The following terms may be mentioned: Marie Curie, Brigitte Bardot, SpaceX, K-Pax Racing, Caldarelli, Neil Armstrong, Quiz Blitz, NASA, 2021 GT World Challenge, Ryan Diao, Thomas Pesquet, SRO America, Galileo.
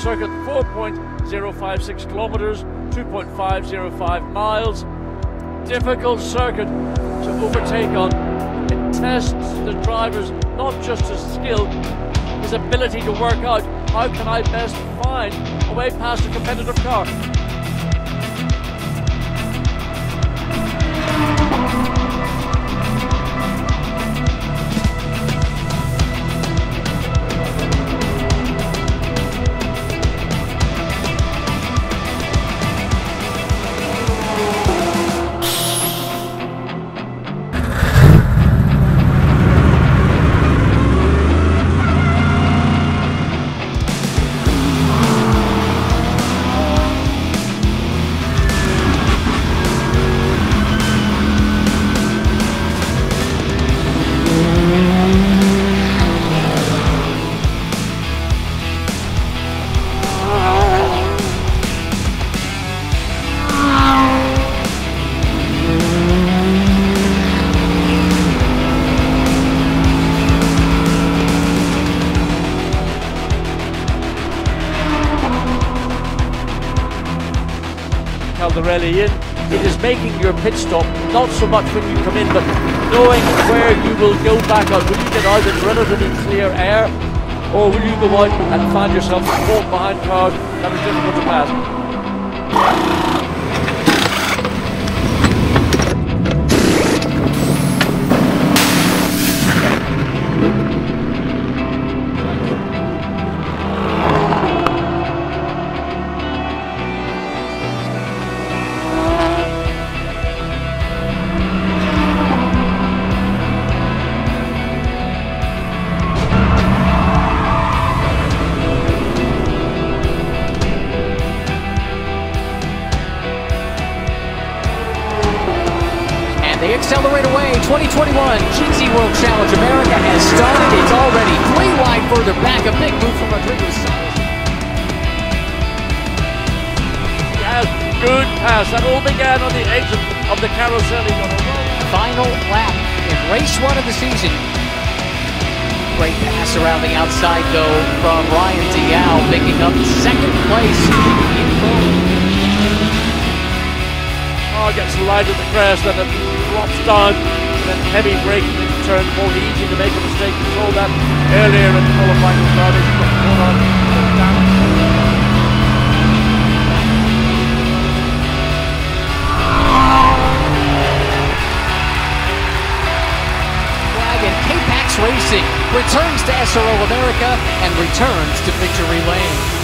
circuit, 4.056 kilometers, 2.505 miles. Difficult circuit to overtake on. It tests the drivers, not just his skill, his ability to work out how can I best find a way past a competitive car. Caldarelli in. It is making your pit stop, not so much when you come in, but knowing where you will go back out. Will you get out in relatively clear air, or will you go out and find yourself caught behind cars that are difficult to pass? They accelerate away. 2021 GT World Challenge America has started. It's already three wide further back. A big move from Rodriguez. Yes, good pass. That all began on the exit of the carousel. Final lap in race one of the season. Great pass around the outside, though, from Ryan Diao, picking up second place in both. Car gets light at the crest and it drops down, and then heavy braking in turn four. Easy to make a mistake. We saw that earlier in qualifying. Wagon K-Pax Racing returns to SRO America and returns to victory lane.